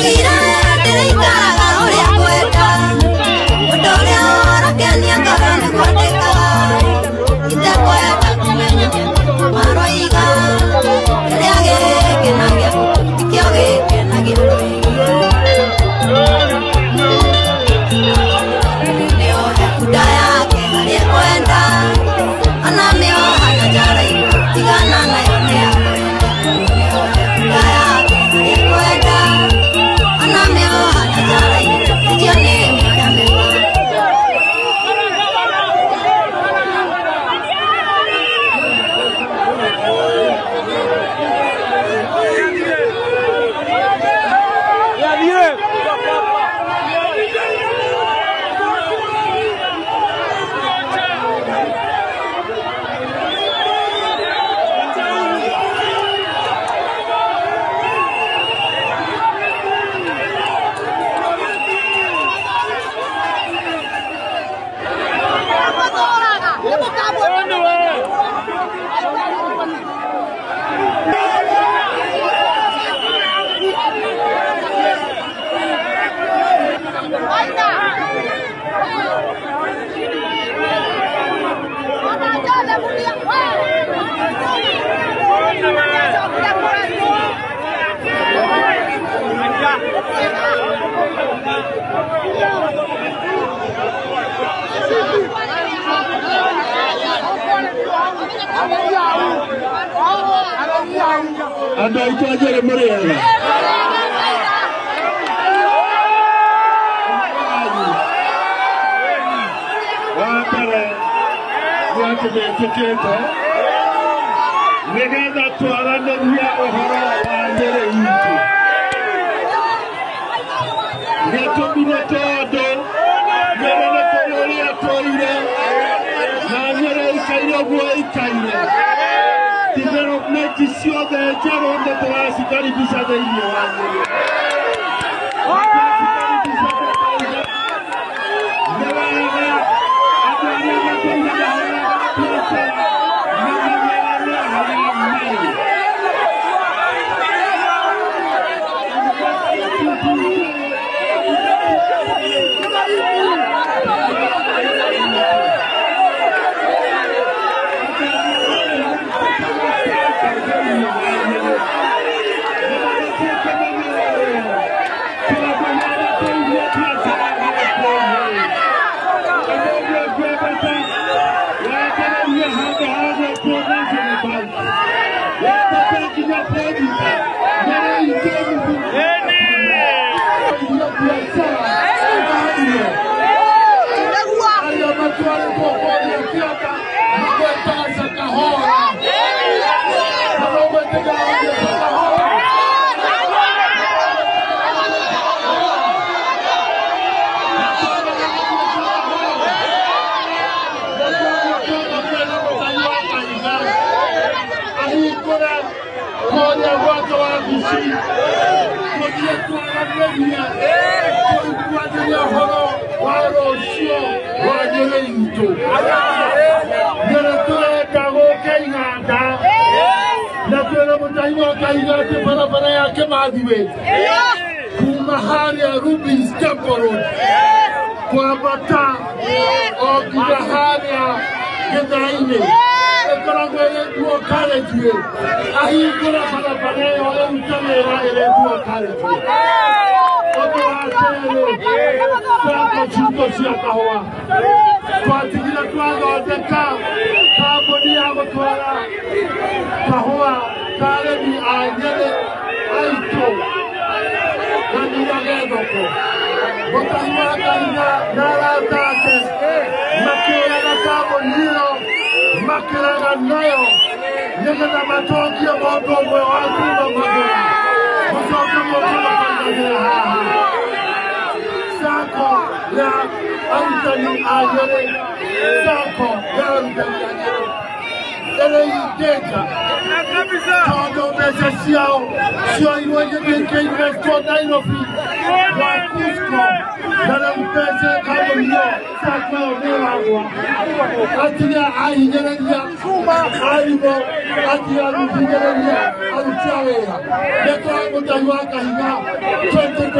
Grazie a tutti.